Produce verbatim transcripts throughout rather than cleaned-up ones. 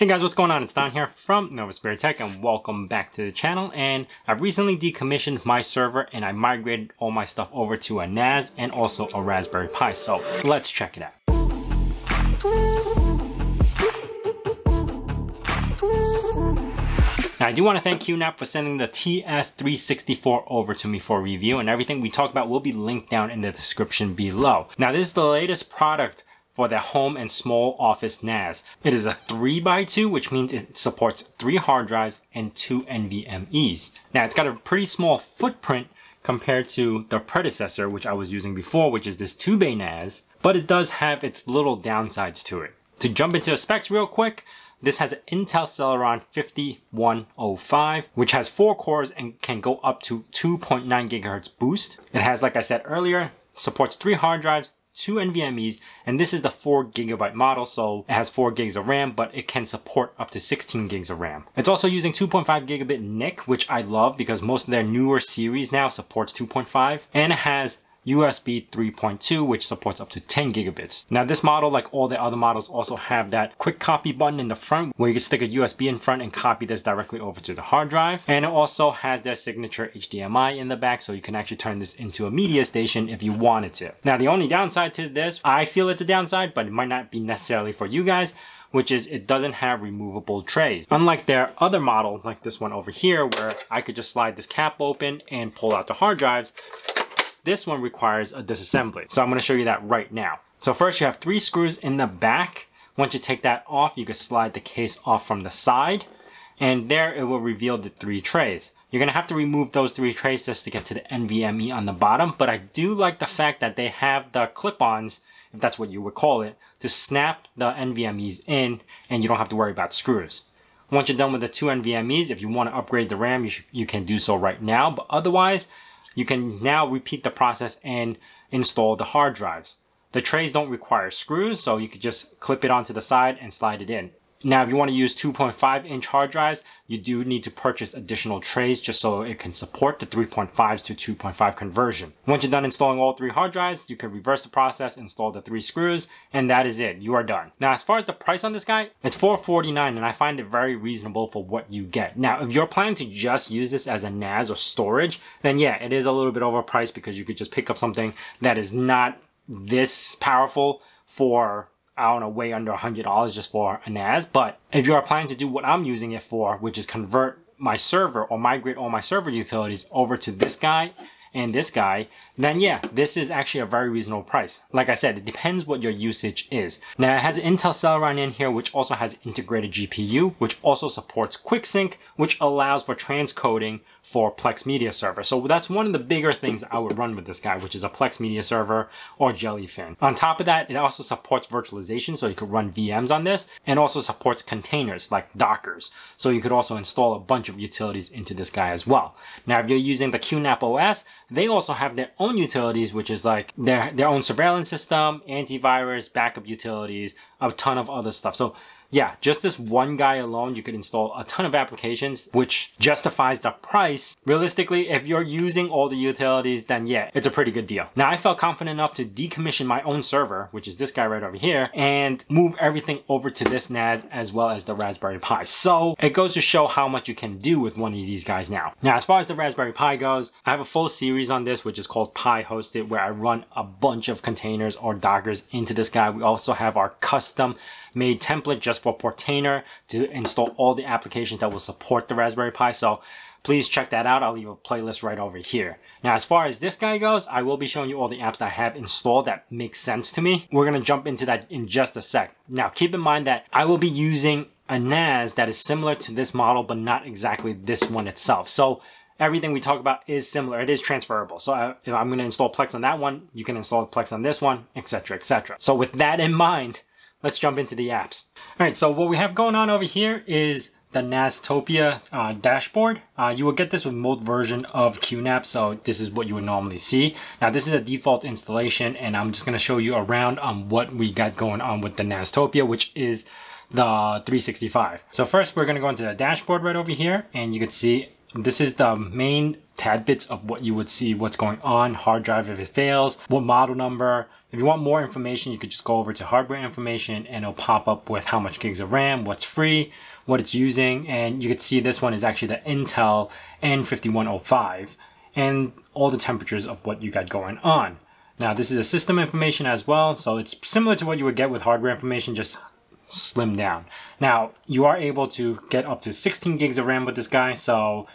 Hey guys, what's going on? It's Don here from Nova Spirit Tech and welcome back to the channel. And I recently decommissioned my server and I migrated all my stuff over to a N A S and also a Raspberry Pi. So let's check it out. Now, I do want to thank Q NAP for sending the T S three sixty-four over to me for review, and everything we talked about will be linked down in the description below. Now, this is the latest product for their home and small office N A S. It is a three by two, which means it supports three hard drives and two N V M Es. Now, it's got a pretty small footprint compared to the predecessor, which I was using before, which is this two bay N A S, but it does have its little downsides to it. To jump into the specs real quick, this has an Intel Celeron fifty-one oh five, which has four cores and can go up to two point nine gigahertz boost. It has, like I said earlier, supports three hard drives, two N V M Es, and this is the four gigabyte model, so it has four gigs of RAM, but it can support up to sixteen gigs of RAM. It's also using two point five gigabit N I C, which I love because most of their newer series now supports two point five, and it has U S B three point two, which supports up to ten gigabits. Now, this model, like all the other models, also have that quick copy button in the front where you can stick a U S B in front and copy this directly over to the hard drive. And it also has their signature H D M I in the back, so you can actually turn this into a media station if you wanted to. Now, the only downside to this, I feel it's a downside, but it might not be necessarily for you guys, which is it doesn't have removable trays. Unlike their other model, like this one over here, where I could just slide this cap open and pull out the hard drives, this one requires a disassembly. So I'm gonna show you that right now. So first you have three screws in the back. Once you take that off, you can slide the case off from the side, and there it will reveal the three trays. You're gonna have to remove those three trays just to get to the N V M E on the bottom, but I do like the fact that they have the clip-ons, if that's what you would call it, to snap the N V M Es in, and you don't have to worry about screws. Once you're done with the two N V M Es, if you wanna upgrade the RAM, you, you can do so right now, but otherwise, you can now repeat the process and install the hard drives. The trays don't require screws, so you could just clip it onto the side and slide it in. Now, if you want to use two point five inch hard drives, you do need to purchase additional trays just so it can support the three point fives to two point five conversion. Once you're done installing all three hard drives, you can reverse the process, install the three screws, and that is it. You are done. Now, as far as the price on this guy, it's four forty-nine, and I find it very reasonable for what you get. Now, if you're planning to just use this as a N A S or storage, then yeah, it is a little bit overpriced because you could just pick up something that is not this powerful for, I don't know, way under one hundred dollars just for a N A S. But if you're planning to do what I'm using it for, which is convert my server or migrate all my server utilities over to this guy and this guy, then yeah, this is actually a very reasonable price. Like I said, it depends what your usage is. Now, it has an Intel Celeron in here, which also has integrated G P U, which also supports QuickSync, which allows for transcoding for Plex media server. So that's one of the bigger things I would run with this guy, which is a Plex media server or Jellyfin. On top of that, it also supports virtualization, so you could run V Ms on this, and also supports containers like Dockers. So you could also install a bunch of utilities into this guy as well. Now, if you're using the Q NAP O S, they also have their own utilities, which is like their, their own surveillance system, antivirus, backup utilities, a ton of other stuff. So yeah, just this one guy alone, you could install a ton of applications, which justifies the price. Realistically, if you're using all the utilities, then yeah, it's a pretty good deal. Now, I felt confident enough to decommission my own server, which is this guy right over here, and move everything over to this N A S as well as the Raspberry Pi. So it goes to show how much you can do with one of these guys now. Now, as far as the Raspberry Pi goes, I have a full series on this, which is called Pi Hosted, where I run a bunch of containers or Dockers into this guy. We also have our custom made template just for Portainer to install all the applications that will support the Raspberry Pi. So please check that out. I'll leave a playlist right over here. Now, as far as this guy goes, I will be showing you all the apps that I have installed that make sense to me. We're going to jump into that in just a sec. Now, keep in mind that I will be using a N A S that is similar to this model, but not exactly this one itself. So everything we talk about is similar. It is transferable. So I, if I'm going to install Plex on that one, you can install Plex on this one, et cetera, et cetera. So with that in mind, let's jump into the apps. All right, so what we have going on over here is the Nasty-Topia uh, dashboard. Uh, you will get this with most version of Q NAP, so this is what you would normally see. Now, this is a default installation, and I'm just gonna show you around on what we got going on with the Nasty-Topia, which is the three sixty-five. So first, we're gonna go into the dashboard right over here, and you can see This is the main tidbits of what you would see, what's going on, hard drive if it fails, what model number. If you want more information, you could just go over to hardware information and it'll pop up with how much gigs of RAM, what's free, what it's using. And you could see this one is actually the Intel N fifty-one oh five and all the temperatures of what you got going on. Now this is a system information as well, so it's similar to what you would get with hardware information, just slim down. Now you are able to get up to sixteen gigs of RAM with this guy, so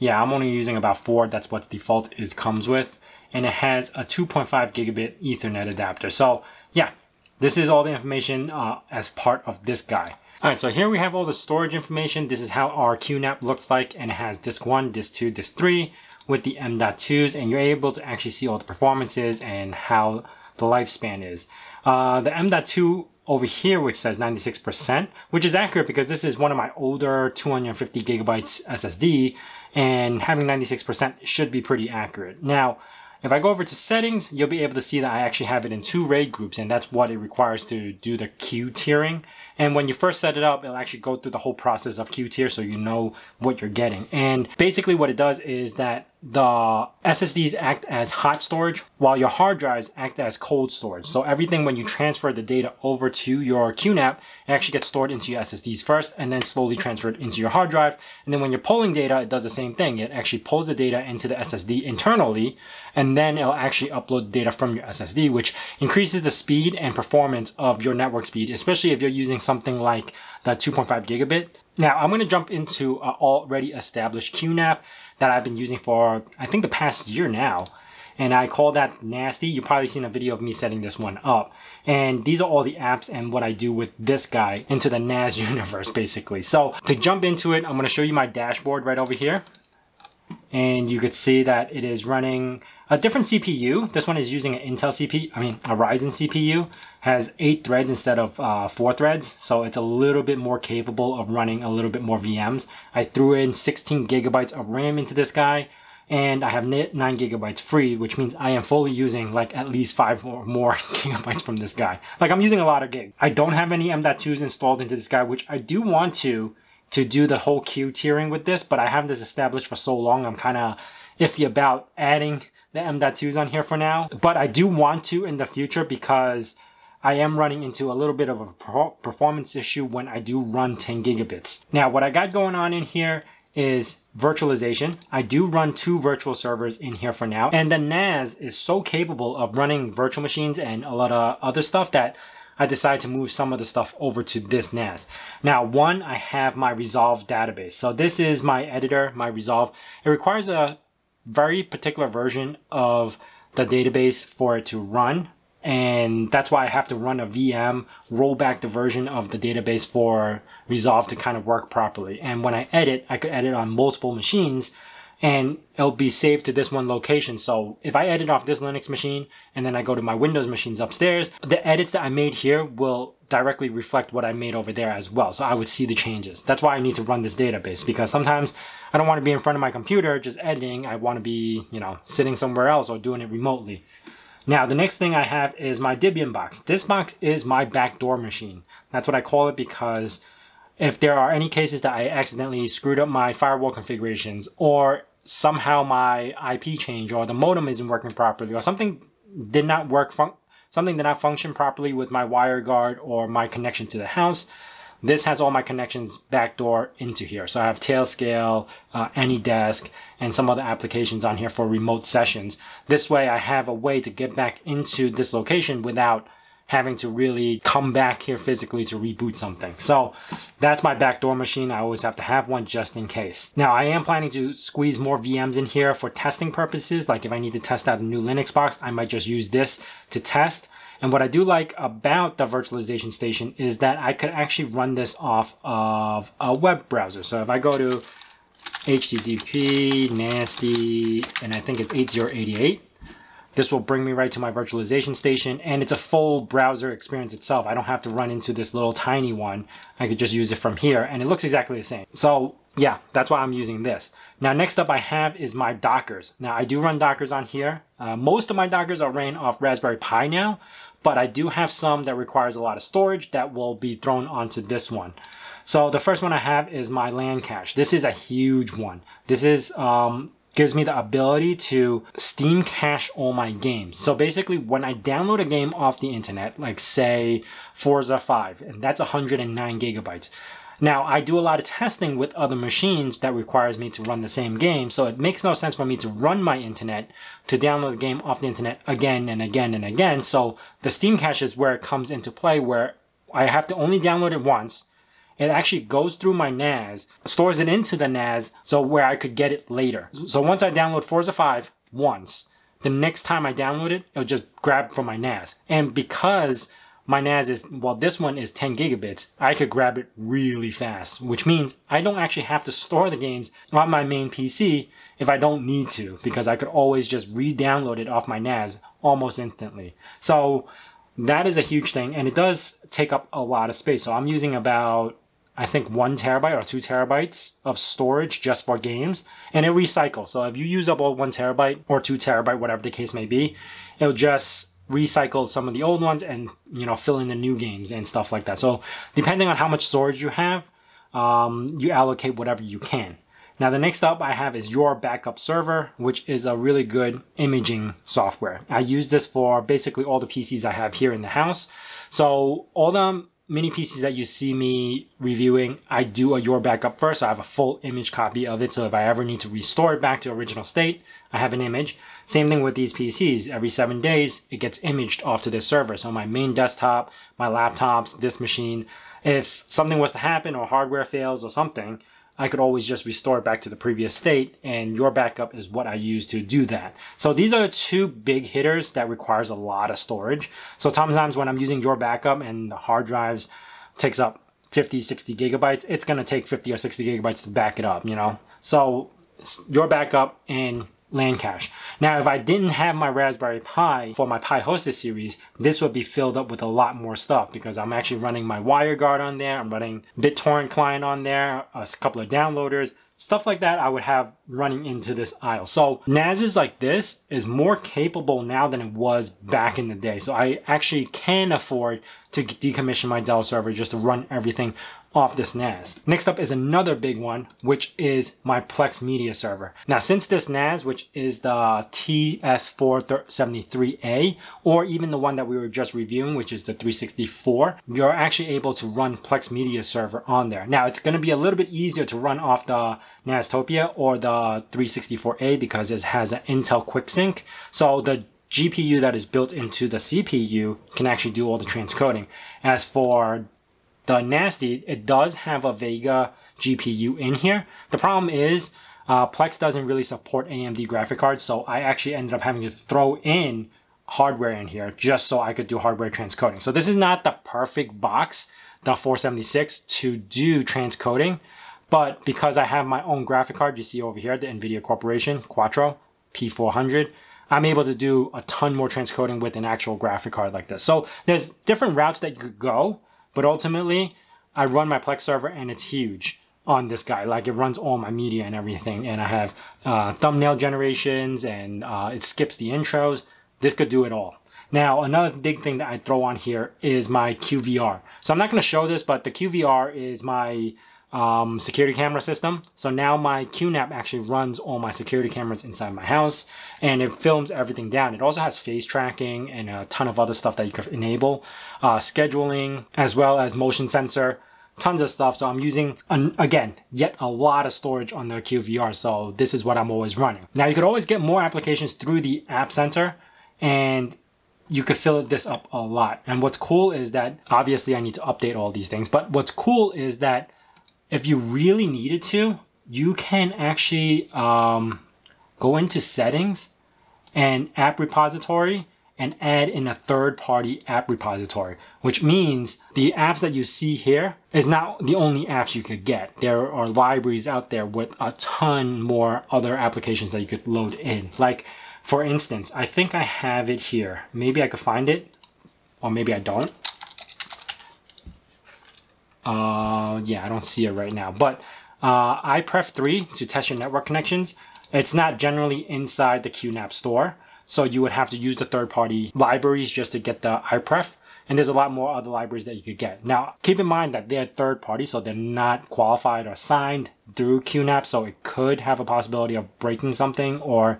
yeah, I'm only using about four. That's what default is comes with, and it has a two point five gigabit Ethernet adapter. So yeah, this is all the information uh, as part of this guy. All right, so here we have all the storage information. This is how our Q NAP looks like, and it has disk one, disk two, disk three with the M dot twos, and you're able to actually see all the performances and how the lifespan is. Uh, the M dot two over here, which says ninety-six percent, which is accurate because this is one of my older two hundred fifty gigabytes S S D, and having ninety-six percent should be pretty accurate. Now, if I go over to settings, you'll be able to see that I actually have it in two RAID groups, and that's what it requires to do the Q-tiering. And when you first set it up, it'll actually go through the whole process of Q-tier so you know what you're getting. And basically what it does is that the S S Ds act as hot storage while your hard drives act as cold storage. So everything, when you transfer the data over to your Q NAP, it actually gets stored into your S S Ds first and then slowly transferred into your hard drive. And then when you're pulling data, it does the same thing. It actually pulls the data into the S S D internally, and then it'll actually upload data from your S S D, which increases the speed and performance of your network speed, especially if you're using something like the two point five gigabit. Now I'm going to jump into an already established Q NAP that I've been using for, I think, the past year now. And I call that Nasty. You've probably seen a video of me setting this one up. And these are all the apps and what I do with this guy into the N A S universe, basically. So to jump into it, I'm gonna show you my dashboard right over here. And you could see that it is running a different C P U. This one is using an Intel C P U, I mean, a Ryzen C P U. Has eight threads instead of uh, four threads. So it's a little bit more capable of running a little bit more V Ms. I threw in sixteen gigabytes of RAM into this guy, and I have nine gigabytes free, which means I am fully using like at least five or more gigabytes from this guy. Like, I'm using a lot of gigs. I don't have any M dot twos installed into this guy, which I do want to, to do the whole Q tiering with this, but I have this established for so long, I'm kind of iffy about adding the M dot twos on here for now. But I do want to in the future, because I am running into a little bit of a performance issue when I do run ten gigabits. Now, what I got going on in here is virtualization. I do run two virtual servers in here for now, and the N A S is so capable of running virtual machines and a lot of other stuff that I decided to move some of the stuff over to this N A S. Now, one, I have my Resolve database. So this is my editor, my Resolve. It requires a very particular version of the database for it to run, and that's why I have to run a V M, roll back the version of the database for Resolve to kind of work properly. And when I edit, I could edit on multiple machines, and it'll be saved to this one location. So if I edit off this Linux machine and then I go to my Windows machines upstairs, the edits that I made here will directly reflect what I made over there as well. So I would see the changes. That's why I need to run this database, because sometimes I don't want to be in front of my computer just editing. I want to be, you know, sitting somewhere else or doing it remotely. Now, the next thing I have is my Debian box. This box is my backdoor machine. That's what I call it, because if there are any cases that I accidentally screwed up my firewall configurations, or somehow my I P change, or the modem isn't working properly, or something did not work, fun something did not function properly with my WireGuard or my connection to the house, this has all my connections backdoor into here. So I have TailScale, uh, AnyDesk, and some other applications on here for remote sessions. This way I have a way to get back into this location without having to really come back here physically to reboot something. So that's my backdoor machine. I always have to have one just in case. Now, I am planning to squeeze more V Ms in here for testing purposes. Like if I need to test out a new Linux box, I might just use this to test. And what I do like about the virtualization station is that I could actually run this off of a web browser. So if I go to H T T P nasty, and I think it's eighty eighty-eight, this will bring me right to my virtualization station, and it's a full browser experience itself. I don't have to run into this little tiny one. I could just use it from here, and it looks exactly the same. So yeah, that's why I'm using this. Now, next up I have is my Dockers. Now, I do run Dockers on here. Uh, most of my Dockers are ran off Raspberry Pi now, but I do have some that requires a lot of storage that will be thrown onto this one. So the first one I have is my LanCache. This is a huge one. This is um, gives me the ability to Steam cache all my games. So basically when I download a game off the internet, like say Forza five, and that's one hundred nine gigabytes. Now, I do a lot of testing with other machines that requires me to run the same game, so it makes no sense for me to run my internet, to download the game off the internet again and again and again. So the Steam cache is where it comes into play, where I have to only download it once. It actually goes through my N A S, stores it into the N A S, so where I could get it later. So once I download Forza five once, the next time I download it, it'll just grab from my N A S. And because my N A S is, well, this one is ten gigabits, I could grab it really fast, which means I don't actually have to store the games on my main P C if I don't need to, because I could always just re-download it off my N A S almost instantly. So that is a huge thing, and it does take up a lot of space. So I'm using about, I think, one terabyte or two terabytes of storage just for games, and it recycles. So if you use up all one terabyte or two terabyte, whatever the case may be, it'll just recycle some of the old ones and, you know, fill in the new games and stuff like that. So depending on how much storage you have, um, you allocate whatever you can. Now the next up I have is Your Backup Server, which is a really good imaging software. I use this for basically all the P Cs I have here in the house. So all the mini P Cs that you see me reviewing, I do a Your Backup first. So I have a full image copy of it. So if I ever need to restore it back to original state, I have an image. Same thing with these P Cs. Every seven days, it gets imaged off to this server. So my main desktop, my laptops, this machine, if something was to happen or hardware fails or something, I could always just restore it back to the previous state, and Your Backup is what I use to do that. So these are two big hitters that requires a lot of storage. So sometimes when I'm using Your Backup and the hard drives takes up fifty, sixty gigabytes, it's gonna take fifty or sixty gigabytes to back it up, you know? So Your Backup and LanCache. Now, if I didn't have my Raspberry Pi for my Pi Hosted series, this would be filled up with a lot more stuff because I'm actually running my WireGuard on there, I'm running BitTorrent client on there, a couple of downloaders, stuff like that I would have running into this aisle. So N A Ss like this is more capable now than it was back in the day. So I actually can afford to decommission my Dell server just to run everything off this N A S. Next up is another big one, which is my Plex media server. Now, since this N A S, which is the T S four seventy-three A, or even the one that we were just reviewing, which is the three sixty-four, you're actually able to run Plex media server on there. Now, it's gonna be a little bit easier to run off the Nasty-Topia or the three sixty-four A because it has an Intel QuickSync. So the G P U that is built into the C P U can actually do all the transcoding. As for the Nasty, it does have a Vega G P U in here. The problem is uh, Plex doesn't really support A M D graphic cards, so I actually ended up having to throw in hardware in here just so I could do hardware transcoding. So this is not the perfect box, the four seventy-six, to do transcoding, but because I have my own graphic card, you see over here, the NVIDIA Corporation Quattro P four hundred, I'm able to do a ton more transcoding with an actual graphic card like this. So there's different routes that you could go, but ultimately, I run my Plex server and it's huge on this guy. Like, it runs all my media and everything. And I have uh, thumbnail generations and uh, it skips the intros. This could do it all. Now, another big thing that I throw on here is my Q V R. So I'm not going to show this, but the Q V R is my um, security camera system. So now my Q NAP actually runs all my security cameras inside my house and it films everything down. It also has face tracking and a ton of other stuff that you could enable, uh, scheduling, as well as motion sensor, tons of stuff. So I'm using, an, again, yet a lot of storage on the Q V R. So this is what I'm always running. Now you could always get more applications through the App Center and you could fill this up a lot. And what's cool is that, obviously I need to update all these things, but what's cool is that if you really needed to, you can actually um, go into settings and app repository and add in a third-party app repository, which means the apps that you see here is not the only apps you could get. There are libraries out there with a ton more other applications that you could load in. Like, for instance, I think I have it here. Maybe I could find it, or maybe I don't. Uh, yeah, I don't see it right now, but uh, I P R E F three to test your network connections. It's not generally inside the Q NAP store, so you would have to use the third-party libraries just to get the I P R E F. And there's a lot more other libraries that you could get. Now, keep in mind that they're third party, so they're not qualified or signed through Q NAP, so it could have a possibility of breaking something or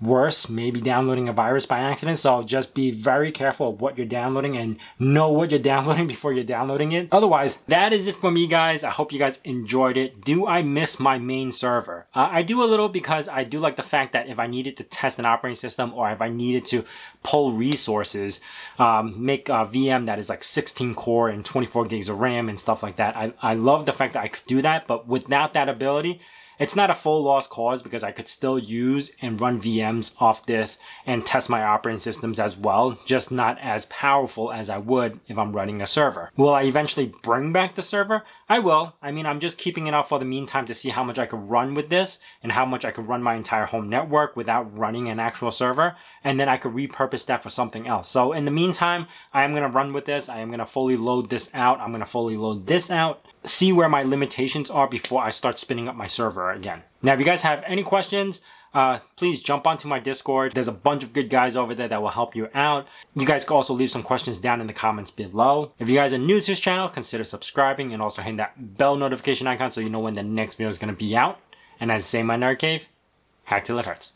worse, maybe downloading a virus by accident. So just be very careful of what you're downloading and know what you're downloading before you're downloading it. Otherwise, that is it for me, guys. I hope you guys enjoyed it. Do I miss my main server? Uh, I do a little, because I do like the fact that if I needed to test an operating system or if I needed to pull resources, um, make a V M that is like sixteen core and twenty-four gigs of RAM and stuff like that. I, I love the fact that I could do that, but without that ability, it's not a full lost cause, because I could still use and run V Ms off this and test my operating systems as well, just not as powerful as I would if I'm running a server. Will I eventually bring back the server? I will. I mean, I'm just keeping it up for the meantime to see how much I could run with this and how much I could run my entire home network without running an actual server, and then I could repurpose that for something else. So in the meantime, I am going to run with this. I am going to fully load this out. I'm going to fully load this out, see where my limitations are before I start spinning up my server again. Now, if you guys have any questions, uh, please jump onto my Discord. There's a bunch of good guys over there that will help you out. You guys can also leave some questions down in the comments below. If you guys are new to this channel, consider subscribing and also hitting that bell notification icon so you know when the next video is going to be out. And as I say in my nerd cave, hack till it hurts.